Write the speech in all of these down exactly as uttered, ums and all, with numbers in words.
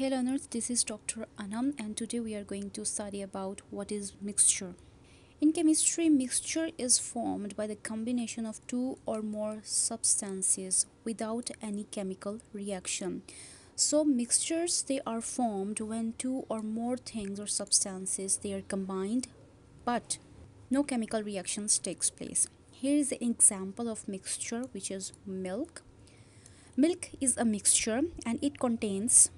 Hey learners, this is Doctor Anam and today we are going to study about what is mixture. In chemistry, mixture is formed by the combination of two or more substances without any chemical reaction. So mixtures, they are formed when two or more things or substances, they are combined but no chemical reactions takes place. Here is an example of mixture, which is milk. Milk is a mixture and it contains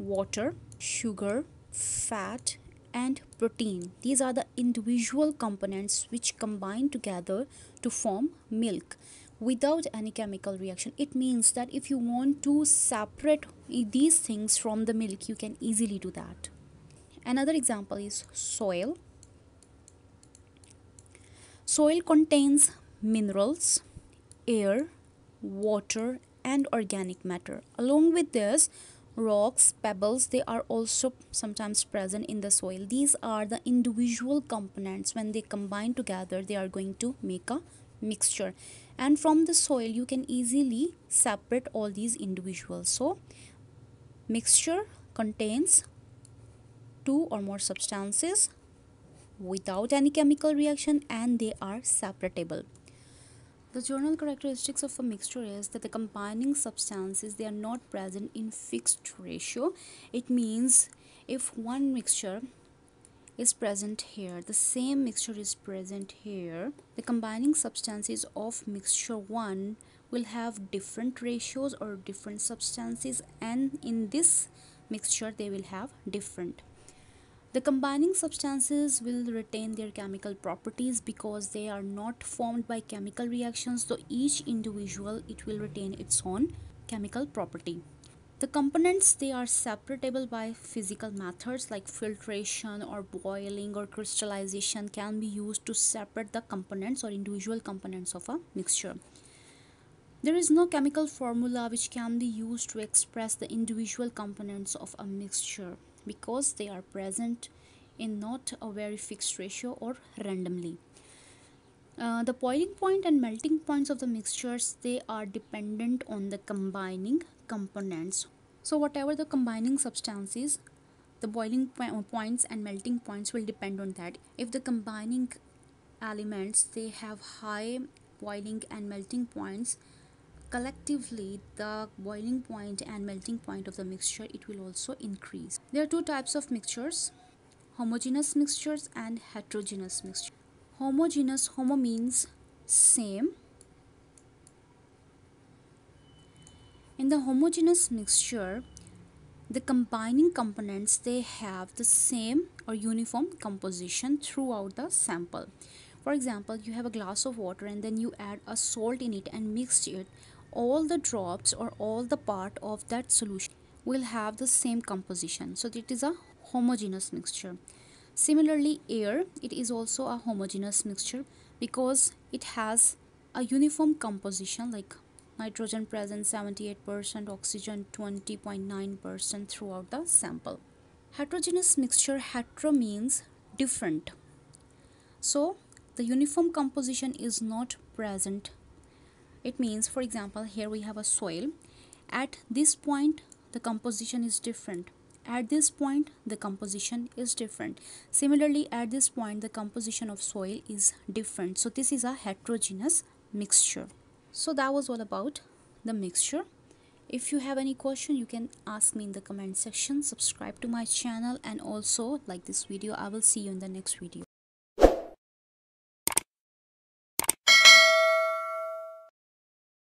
water, sugar, fat and protein. These are the individual components which combine together to form milk without any chemical reaction. It means that if you want to separate these things from the milk, you can easily do that. Another example is soil. Soil contains minerals, air, water and organic matter. Along with this, rocks, pebbles, they are also sometimes present in the soil. These are the individual components. When they combine together, they are going to make a mixture. And from the soil, you can easily separate all these individuals. So, mixture contains two or more substances without any chemical reaction and they are separatable. The general characteristics of a mixture is that the combining substances, they are not present in fixed ratio. It means if one mixture is present here, the same mixture is present here, the combining substances of mixture one will have different ratios or different substances, and in this mixture they will have different. The combining substances will retain their chemical properties because they are not formed by chemical reactions, so each individual, it will retain its own chemical property. The components, they are separable by physical methods like filtration or boiling or crystallization can be used to separate the components or individual components of a mixture. There is no chemical formula which can be used to express the individual components of a mixture, because they are present in not a very fixed ratio or randomly. Uh, the boiling point and melting points of the mixtures, they are dependent on the combining components. So whatever the combining substances, the boiling po- points and melting points will depend on that. If the combining elements, they have high boiling and melting points, collectively the boiling point and melting point of the mixture, it will also increase. There are two types of mixtures: homogeneous mixtures and heterogeneous mixtures. Homogeneous, homo means same. In the homogeneous mixture, the combining components, they have the same or uniform composition throughout the sample. For example, you have a glass of water and then you add a salt in it and mix it. All the drops or all the part of that solution will have the same composition. So it is a homogeneous mixture. Similarly, air, it is also a homogeneous mixture because it has a uniform composition like nitrogen present seventy-eight percent, oxygen twenty point nine percent throughout the sample. Heterogeneous mixture, hetero means different. So the uniform composition is not present. It means, for example, here we have a soil. At this point the composition is different, at this point the composition is different, similarly at this point the composition of soil is different. So this is a heterogeneous mixture. So that was all about the mixture. If you have any question, you can ask me in the comment section. Subscribe to my channel and also like this video. I will see you in the next video.